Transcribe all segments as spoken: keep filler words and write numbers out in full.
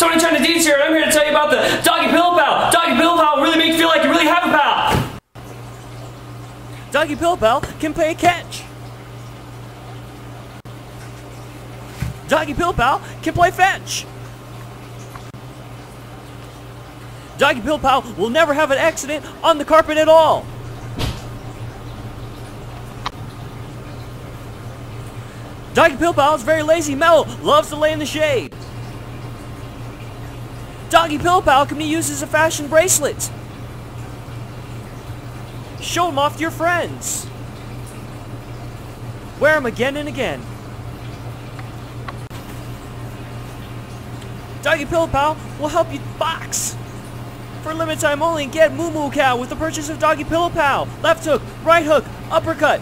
Tony China Deeds here, and I'm here to tell you about the Doggy Pillow Pal. Doggy Pillow Pal really makes you feel like you really have a pal. Doggy Pillow Pal can play catch. Doggy Pillow Pal can play fetch. Doggy Pillow Pal will never have an accident on the carpet at all. Doggy Pillow Pal is very lazy mellow, loves to lay in the shade. Doggy Pillow Pal can be used as a fashion bracelet. Show them off to your friends. Wear them again and again. Doggy Pillow Pal will help you box. For a limited time only, get Moo Moo Cow with the purchase of Doggy Pillow Pal. Left hook, right hook, uppercut.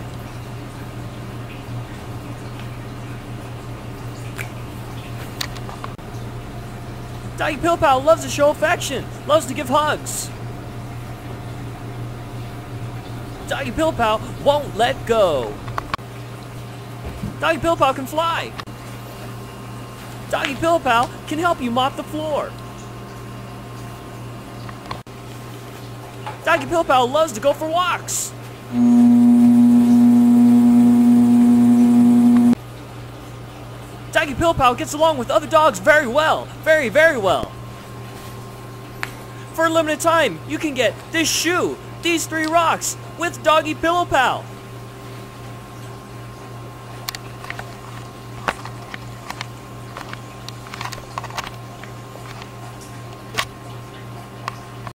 Doggy Pillow Pal loves to show affection, loves to give hugs. Doggy Pillow Pal won't let go. Doggy Pillow Pal can fly. Doggy Pillow Pal can help you mop the floor. Doggy Pillow Pal loves to go for walks. Doggy Pillow Pal gets along with other dogs very well. Very, very well. For a limited time, you can get this shoe, these three rocks, with Doggy Pillow Pal.